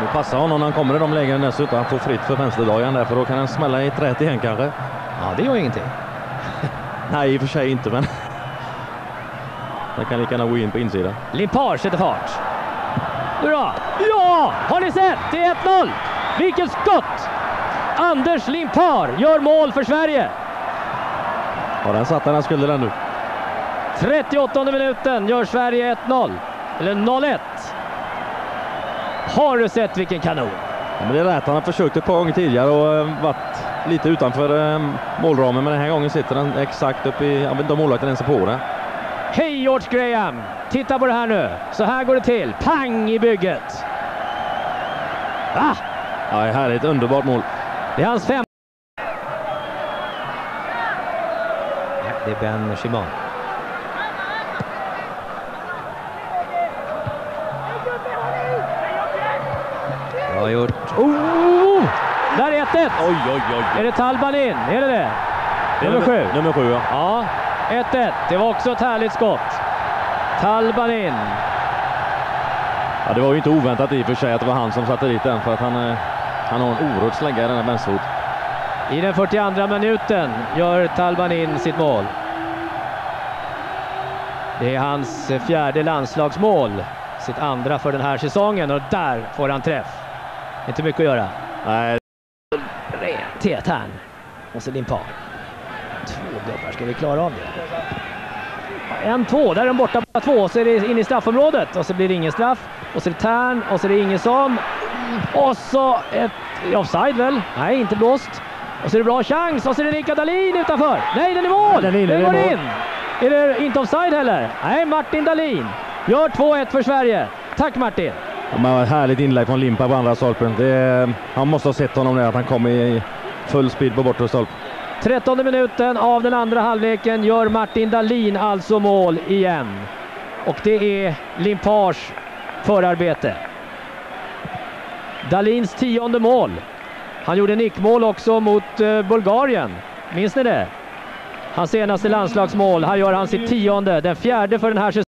Nu passar honom när han kommer i de lägen dessutom. Han får fritt för vänsterdagen där, för då kan han smälla i trät igen kanske. Ja, det gör ingenting. Nej, i och för sig inte, men han kan lika gärna gå in på insidan. Limpar sätter fart. Bra! Ja! Har ni sett? Det är 1-0! Vilket skott! Anders Limpar gör mål för Sverige! Ja, den satt han skulle den nu. 38 minuten gör Sverige 1-0. Eller 0-1. Har du sett vilken kanon? Ja, men det är rätt. Han har försökt ett par gånger tidigare och varit lite utanför målramen. Men den här gången sitter den exakt upp i... Jag vet inte om målvakten ens är på det. Hej George Graham! Titta på det här nu. Så här går det till. Pang i bygget. Va? Ja, det här är ett underbart mål. Det är hans fem. Det är Ben Shimon. Har gjort. Oh! Där är 1-1. Oj, oj, oj. Är det Tal Banin? Är det det? Nummer 7. Nummer 7, ja. Ja, 1-1. Det var också ett härligt skott. Tal Banin. Ja, det var ju inte oväntat i och för sig att det var han som satte dit den. För att han har en orörd slägga i den här vänsterfot. I den 42:a minuten gör Tal Banin sitt mål. Det är hans fjärde landslagsmål. Sitt andra för den här säsongen. Och där får han träff. Inte mycket att göra. Nej. Rent här. Och så Limpar. Två gubbar, ska vi klara av det? 1-2, där är de borta på 2. Så är det in i straffområdet. Och så blir det ingen straff. Och så är det Thern. Och så är det Ingesson. Och så ett offside väl? Nej, inte blåst. Och så är det bra chans. Och så är det Martin Dahlin utanför. Nej, den är mål! Den går in! Är det inte offside heller? Nej, Martin Dahlin. Gör 2-1 för Sverige. Tack Martin! Ja, härligt inlägg från Limpar på andra stolpen. Han måste ha sett honom där, att han kom i full speed på bortre stolp. 13:e minuten av den andra halvleken gör Martin Dahlin alltså mål igen. Och det är Limpars förarbete. Dahlins 10:e mål. Han gjorde nickmål också mot Bulgarien. Minns ni det? Hans senaste landslagsmål. Här gör han sitt 10:e. Den 4:e för den här säsongen.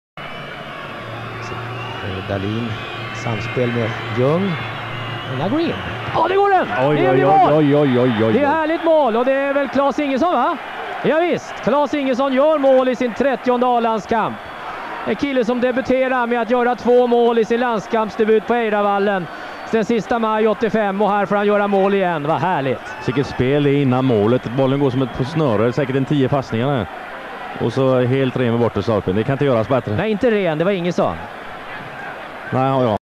Dahlin. Samspel med Jung. Den här går in. Ja, det går den! Oj, det är mål! Oj, oj, oj, oj. Det är härligt mål och det är väl Claes Ingesson, va? Ja visst, Claes Ingesson gör mål i sin 30:e A-landskamp. En kille som debuterar med att göra 2 mål i sin landskampsdebut på Eiravallen. Den sista maj 85 och här får han göra mål igen. Vad härligt! Vilket spel är innan målet. Bollen går som ett på snöre, säkert en 10 passningar. Och så helt ren med bortre stolpen. Det kan inte göras bättre. Nej, inte ren, det var Ingesson. Nej, ja.